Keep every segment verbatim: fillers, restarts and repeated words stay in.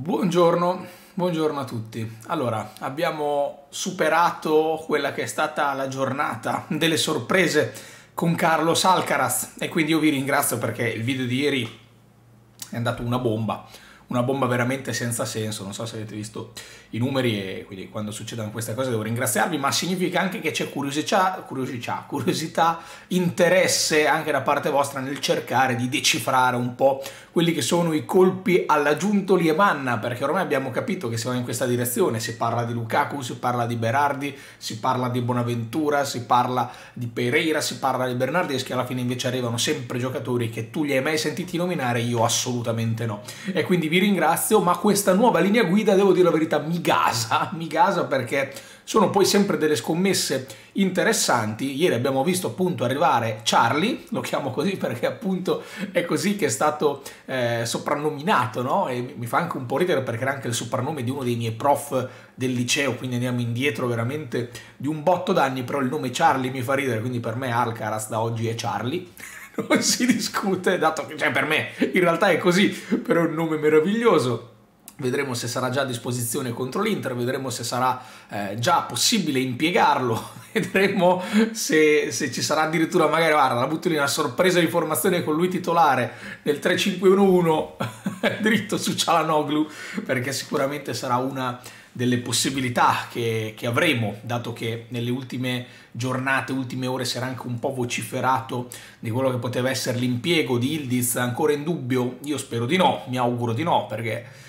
Buongiorno, buongiorno a tutti. Allora, abbiamo superato quella che è stata la giornata delle sorprese con Carlos Alcaraz e quindi io vi ringrazio perché il video di ieri è andato una bomba, una bomba veramente senza senso, non so se avete visto i numeri e quindi quando succedono queste cose devo ringraziarvi, ma significa anche che c'è curiosità, curiosità, curiosità, interesse anche da parte vostra nel cercare di decifrare un po' quelli che sono i colpi alla Giuntoli e Manna, perché ormai abbiamo capito che si va in questa direzione, si parla di Lukaku, si parla di Berardi, si parla di Bonaventura, si parla di Pereira, si parla di Bernardeschi, alla fine invece arrivano sempre giocatori che tu li hai mai sentiti nominare, io assolutamente no, e quindi vi ringrazio, ma questa nuova linea guida, devo dire la verità, mi gasa, mi gasa perché sono poi sempre delle scommesse interessanti. Ieri abbiamo visto appunto arrivare Charlie, lo chiamo così perché appunto è così che è stato eh, soprannominato, no? E mi fa anche un po' ridere perché era anche il soprannome di uno dei miei prof del liceo, quindi andiamo indietro veramente di un botto d'anni, però il nome Charlie mi fa ridere, quindi per me Alcaraz da oggi è Charlie. Non si discute, dato che cioè, per me in realtà è così, però è un nome meraviglioso. Vedremo se sarà già a disposizione contro l'Inter, vedremo se sarà eh, già possibile impiegarlo, vedremo se, se ci sarà addirittura magari, guarda, la butto lì, una sorpresa di formazione con lui titolare nel tre cinque uno uno dritto su Cialanoglu, perché sicuramente sarà una delle possibilità che, che avremo, dato che nelle ultime giornate, ultime ore si era anche un po' vociferato di quello che poteva essere l'impiego di Yıldız, ancora in dubbio, io spero di no, mi auguro di no, perché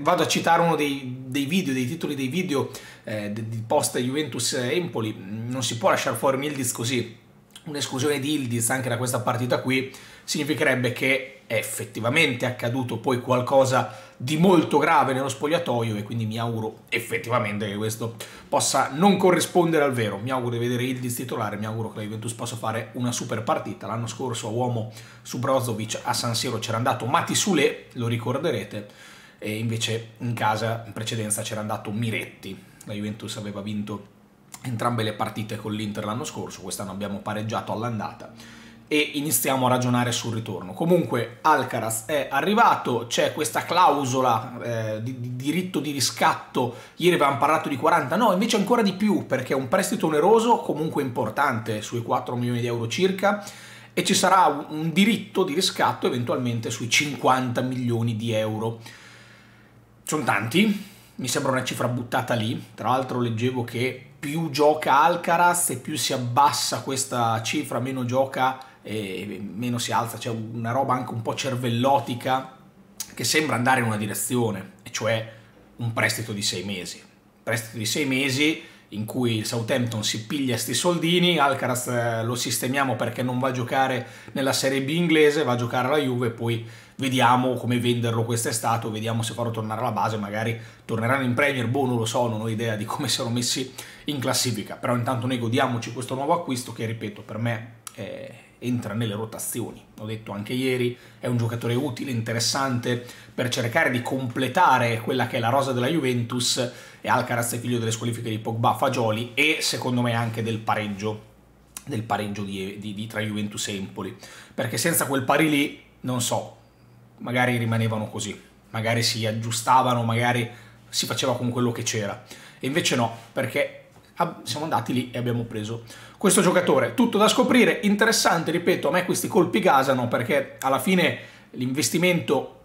vado a citare uno dei, dei video, dei titoli dei video eh, di post Juventus Empoli, non si può lasciare fuori un Yıldız così, un'esclusione di Yıldız anche da questa partita qui significherebbe che è effettivamente accaduto poi qualcosa di molto grave nello spogliatoio e quindi mi auguro effettivamente che questo possa non corrispondere al vero. Mi auguro di vedere Yıldız titolare, mi auguro che la Juventus possa fare una super partita. L'anno scorso a uomo Subrozovic a San Siro c'era andato Matisoulet, lo ricorderete, e invece in casa in precedenza c'era andato Miretti. La Juventus aveva vinto entrambe le partite con l'Inter l'anno scorso, quest'anno abbiamo pareggiato all'andata e iniziamo a ragionare sul ritorno. Comunque Alcaraz è arrivato, c'è questa clausola eh, di, di diritto di riscatto, ieri avevamo parlato di quaranta, no, invece ancora di più perché è un prestito oneroso comunque importante, sui quattro milioni di euro circa, e ci sarà un diritto di riscatto eventualmente sui cinquanta milioni di euro. Sono tanti, mi sembra una cifra buttata lì, tra l'altro leggevo che più gioca Alcaraz e più si abbassa questa cifra, meno gioca e meno si alza, c'è una roba anche un po' cervellotica che sembra andare in una direzione, e cioè un prestito di sei mesi, prestito di sei mesi in cui il Southampton si piglia sti soldini, Alcaraz lo sistemiamo perché non va a giocare nella Serie B inglese, va a giocare alla Juve e poi vediamo come venderlo quest'estate, vediamo se farlo tornare alla base, magari torneranno in Premier, boh, non lo so, non ho idea di come saranno messi in classifica, però intanto noi godiamoci questo nuovo acquisto che, ripeto, per me eh, entra nelle rotazioni, l'ho detto anche ieri, è un giocatore utile, interessante, per cercare di completare quella che è la rosa della Juventus, e Alcaraz è figlio delle squalifiche di Pogba, Fagioli e secondo me anche del pareggio, del pareggio di, di, di, tra Juventus e Empoli, perché senza quel pari lì, non so, magari rimanevano così, magari si aggiustavano, magari si faceva con quello che c'era, e invece no, perché siamo andati lì e abbiamo preso questo giocatore. Tutto da scoprire, interessante, ripeto, a me questi colpi gasano perché alla fine l'investimento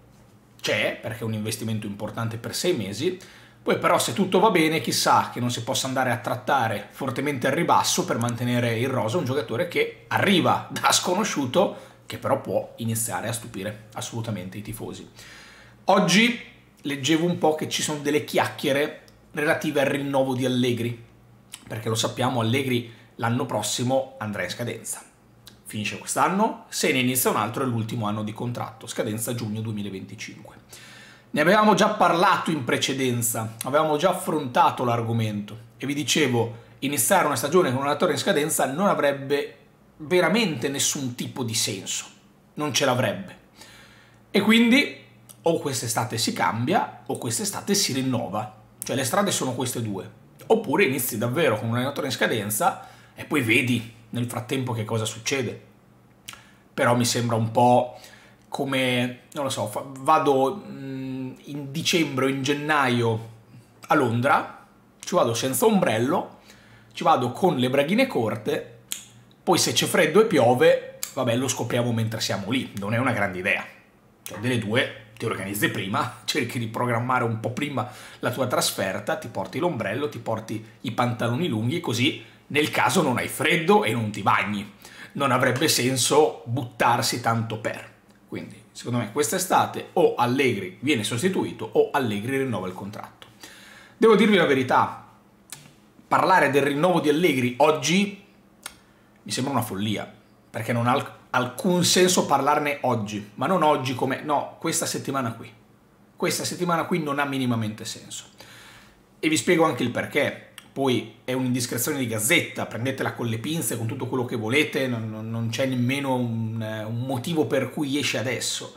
c'è, perché è un investimento importante per sei mesi, poi però se tutto va bene chissà che non si possa andare a trattare fortemente al ribasso per mantenere in rosa un giocatore che arriva da sconosciuto, che però può iniziare a stupire assolutamente i tifosi. Oggi leggevo un po' che ci sono delle chiacchiere relative al rinnovo di Allegri, perché lo sappiamo, Allegri l'anno prossimo andrà in scadenza. Finisce quest'anno, se ne inizia un altro, è l'ultimo anno di contratto, scadenza giugno duemilaventicinque. Ne avevamo già parlato in precedenza, avevamo già affrontato l'argomento, e vi dicevo, iniziare una stagione con un allenatore in scadenza non avrebbe veramente nessun tipo di senso, non ce l'avrebbe, e quindi o quest'estate si cambia o quest'estate si rinnova, cioè le strade sono queste due, oppure inizi davvero con un allenatore in scadenza e poi vedi nel frattempo che cosa succede. Però mi sembra un po' come, non lo so, vado mh, in dicembre o in gennaio a Londra, ci vado senza ombrello, ci vado con le braghine corte, poi se c'è freddo e piove, vabbè, lo scopriamo mentre siamo lì, non è una grande idea. Cioè, delle due ti organizzi prima, cerchi di programmare un po' prima la tua trasferta, ti porti l'ombrello, ti porti i pantaloni lunghi, così nel caso non hai freddo e non ti bagni. Non avrebbe senso buttarsi tanto per. Quindi, secondo me, quest'estate o Allegri viene sostituito o Allegri rinnova il contratto. Devo dirvi la verità, parlare del rinnovo di Allegri oggi mi sembra una follia, perché non ha alcun senso parlarne oggi, ma non oggi come... no, questa settimana qui. Questa settimana qui non ha minimamente senso. E vi spiego anche il perché. Poi è un'indiscrezione di Gazzetta, prendetela con le pinze, con tutto quello che volete, non, non c'è nemmeno un, un motivo per cui esce adesso.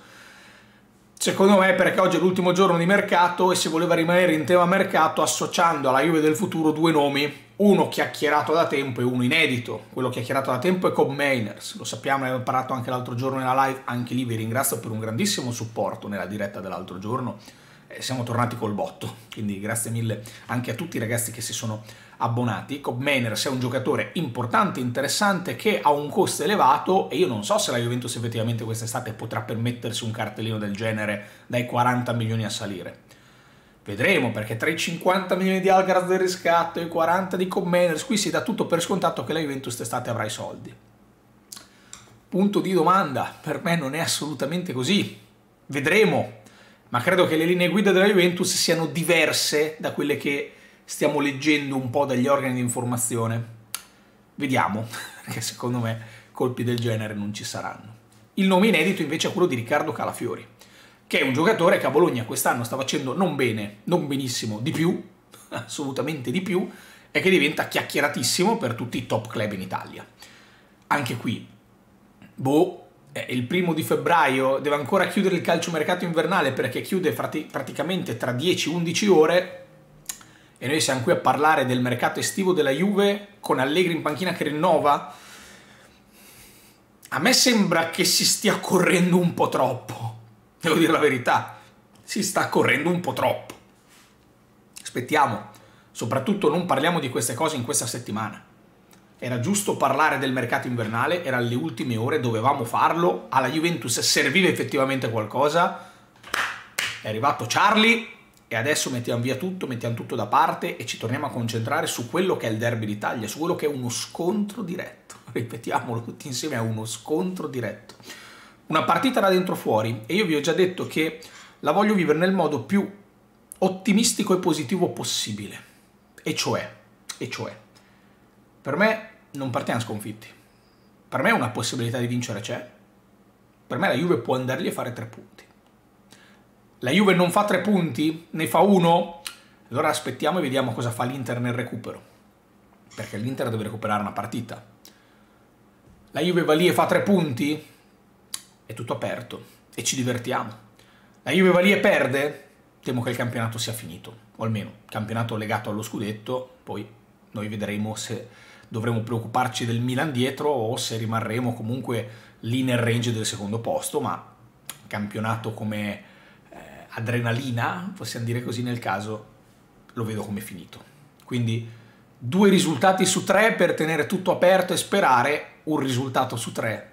Secondo me perché oggi è l'ultimo giorno di mercato e si voleva rimanere in tema mercato associando alla Juve del futuro due nomi, uno chiacchierato da tempo e uno inedito. Quello chiacchierato da tempo è Koopmeiners, lo sappiamo, ne abbiamo parlato anche l'altro giorno nella live, anche lì vi ringrazio per un grandissimo supporto nella diretta dell'altro giorno. Siamo tornati col botto, quindi grazie mille anche a tutti i ragazzi che si sono abbonati. Koopmeiners è un giocatore importante, interessante, che ha un costo elevato e io non so se la Juventus effettivamente quest'estate potrà permettersi un cartellino del genere dai quaranta milioni a salire. Vedremo, perché tra i cinquanta milioni di Alcaraz del riscatto e i quaranta di Koopmeiners qui si dà tutto per scontato che la Juventus quest'estate avrà i soldi. Punto di domanda, per me non è assolutamente così. Vedremo. Ma credo che le linee guida della Juventus siano diverse da quelle che stiamo leggendo un po' dagli organi di informazione. Vediamo, perché secondo me colpi del genere non ci saranno. Il nome inedito invece è quello di Riccardo Calafiori, che è un giocatore che a Bologna quest'anno sta facendo non bene, non benissimo, di più, assolutamente di più, e che diventa chiacchieratissimo per tutti i top club in Italia. Anche qui, boh... il primo di febbraio deve ancora chiudere il calciomercato invernale, perché chiude praticamente tra dieci undici ore e noi siamo qui a parlare del mercato estivo della Juve con Allegri in panchina che rinnova. A me sembra che si stia correndo un po' troppo, devo dire la verità, si sta correndo un po' troppo. Aspettiamo, soprattutto non parliamo di queste cose in questa settimana. Era giusto parlare del mercato invernale, era alle ultime ore, dovevamo farlo, alla Juventus serviva effettivamente qualcosa, è arrivato Charlie e adesso mettiamo via tutto, mettiamo tutto da parte e ci torniamo a concentrare su quello che è il derby d'Italia, su quello che è uno scontro diretto, ripetiamolo tutti insieme, è uno scontro diretto. Una partita da dentro fuori, e io vi ho già detto che la voglio vivere nel modo più ottimistico e positivo possibile, e cioè, e cioè, per me non partiamo sconfitti, per me una possibilità di vincere c'è, per me la Juve può andare lì e fare tre punti. La Juve non fa tre punti? Ne fa uno? Allora aspettiamo e vediamo cosa fa l'Inter nel recupero, perché l'Inter deve recuperare una partita. La Juve va lì e fa tre punti? È tutto aperto e ci divertiamo. La Juve va lì e perde? Temo che il campionato sia finito, o almeno campionato legato allo scudetto, poi... noi vedremo se dovremo preoccuparci del Milan dietro o se rimarremo comunque lì nel range del secondo posto, ma campionato come eh, adrenalina, possiamo dire così nel caso, lo vedo come finito. Quindi due risultati su tre per tenere tutto aperto e sperare, un risultato su tre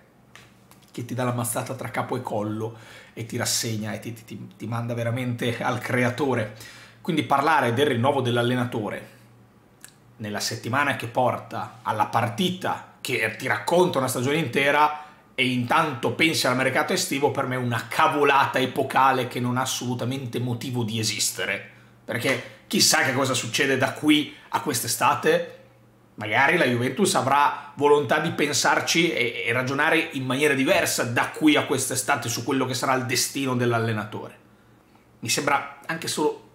che ti dà la mazzata tra capo e collo e ti rassegna e ti, ti, ti manda veramente al creatore. Quindi parlare del rinnovo dell'allenatore nella settimana che porta alla partita che ti racconta una stagione intera e intanto pensi al mercato estivo, per me è una cavolata epocale che non ha assolutamente motivo di esistere, perché chissà che cosa succede da qui a quest'estate, magari la Juventus avrà volontà di pensarci e, e ragionare in maniera diversa da qui a quest'estate su quello che sarà il destino dell'allenatore. Mi sembra anche solo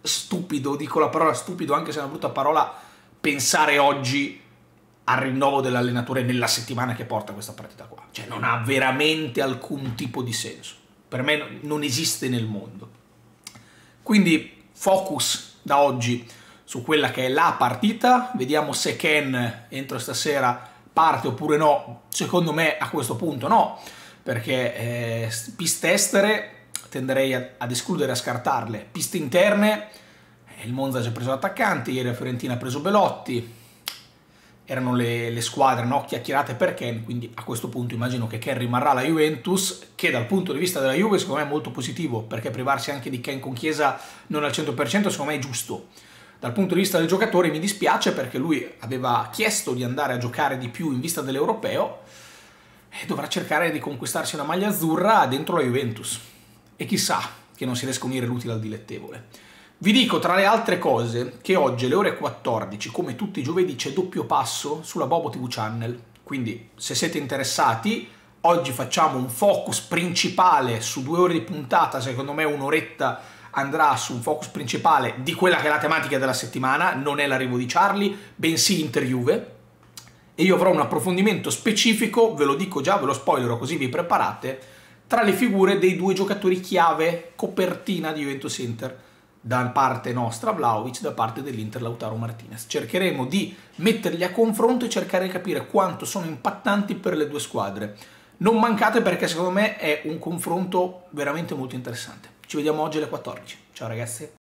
stupido, dico la parola stupido anche se è una brutta parola, pensare oggi al rinnovo dell'allenatore nella settimana che porta questa partita qua. Cioè non ha veramente alcun tipo di senso. Per me non esiste nel mondo. Quindi focus da oggi su quella che è la partita. Vediamo se Ken entro stasera parte oppure no. Secondo me a questo punto no, perché eh, piste estere tenderei a, ad escludere, a scartarle. Piste interne, il Monza ci ha preso l'attaccante, ieri la Fiorentina ha preso Belotti, erano le, le squadre no, chiacchierate per Ken, quindi a questo punto immagino che Ken rimarrà alla Juventus, che dal punto di vista della Juve secondo me è molto positivo, perché privarsi anche di Ken con Chiesa non al cento per cento secondo me è giusto. Dal punto di vista del giocatore mi dispiace perché lui aveva chiesto di andare a giocare di più in vista dell'Europeo e dovrà cercare di conquistarsi una maglia azzurra dentro la Juventus. E chissà che non si riesca a unire l'utile al dilettevole. Vi dico tra le altre cose che oggi alle ore quattordici, come tutti i giovedì, c'è Doppio Passo sulla Bobo tivù Channel. Quindi se siete interessati, oggi facciamo un focus principale su due ore di puntata, secondo me un'oretta andrà su un focus principale di quella che è la tematica della settimana, non è l'arrivo di Charlie, bensì Inter Juve, e io avrò un approfondimento specifico, ve lo dico già, ve lo spoilero così vi preparate, tra le figure dei due giocatori chiave copertina di Juventus Inter, da parte nostra Vlahovic, da parte dell'Inter Lautaro Martinez. Cercheremo di metterli a confronto e cercare di capire quanto sono impattanti per le due squadre. Non mancate perché secondo me è un confronto veramente molto interessante. Ci vediamo oggi alle quattordici. Ciao ragazzi.